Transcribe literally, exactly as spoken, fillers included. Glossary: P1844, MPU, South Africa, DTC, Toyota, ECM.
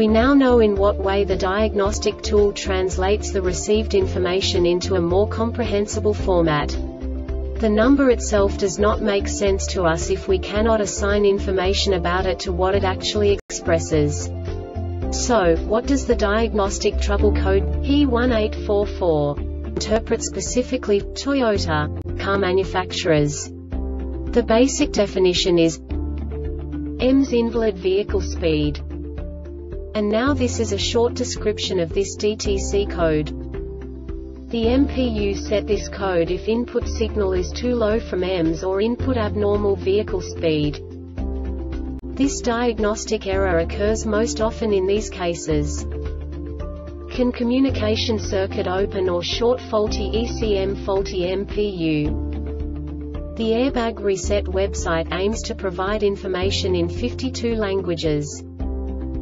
We now know in what way the diagnostic tool translates the received information into a more comprehensible format. The number itself does not make sense to us if we cannot assign information about it to what it actually expresses. So, what does the diagnostic trouble code P one eight four four interpret specifically Toyota car manufacturers? The basic definition is M's invalid vehicle speed. And now this is a short description of this D T C code. The M P U set this code if input signal is too low from M's or input abnormal vehicle speed. This diagnostic error occurs most often in these cases. Can communication circuit open or short, faulty E C M, faulty M P U? The Airbag Reset website aims to provide information in fifty-two languages.